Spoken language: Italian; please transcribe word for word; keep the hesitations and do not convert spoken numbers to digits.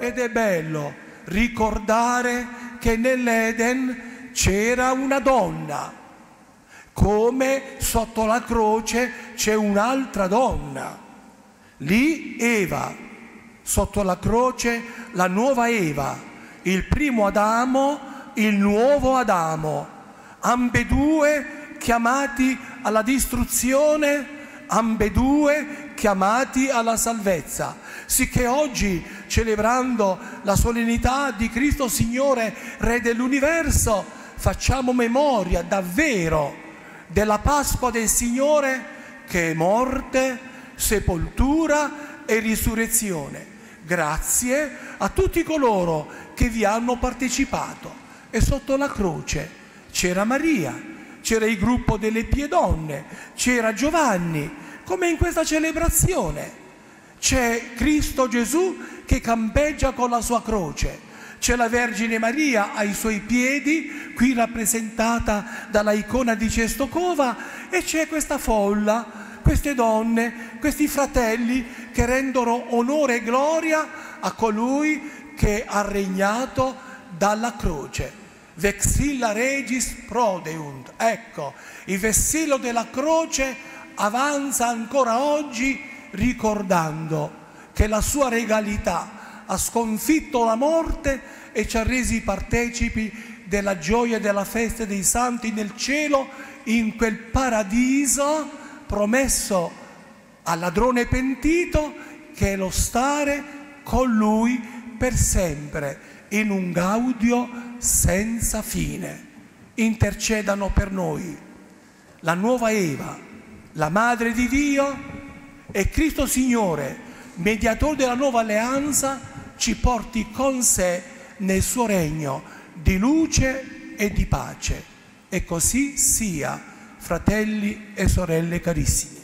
Ed è bello ricordare che nell'Eden c'era una donna, come sotto la croce c'è un'altra donna. Lì Eva, sotto la croce la nuova Eva, il primo Adamo, il nuovo Adamo, ambedue chiamati alla distruzione, ambedue chiamati alla salvezza. Sicché oggi, celebrando la solennità di Cristo Signore, Re dell'universo, facciamo memoria davvero della Pasqua del Signore, che è morte, sepoltura e risurrezione. Grazie a tutti coloro che vi hanno partecipato. E sotto la croce c'era Maria, c'era il gruppo delle Piedonne, c'era Giovanni, come in questa celebrazione. C'è Cristo Gesù che campeggia con la sua croce. C'è la Vergine Maria ai suoi piedi, qui rappresentata dalla icona di Czestochowa, e c'è questa folla, queste donne, questi fratelli che rendono onore e gloria a colui che ha regnato dalla croce. Vexilla Regis Prodeunt. Ecco, il vessillo della croce avanza ancora oggi ricordando che la sua regalità ha sconfitto la morte e ci ha resi partecipi della gioia e della festa dei santi nel cielo, in quel paradiso promesso al ladrone pentito, che è lo stare con lui per sempre in un gaudio senza fine. Intercedano per noi la nuova Eva, la Madre di Dio, e Cristo Signore, mediatore della nuova alleanza, ci porti con sé nel suo regno di luce e di pace. E così sia, fratelli e sorelle carissimi.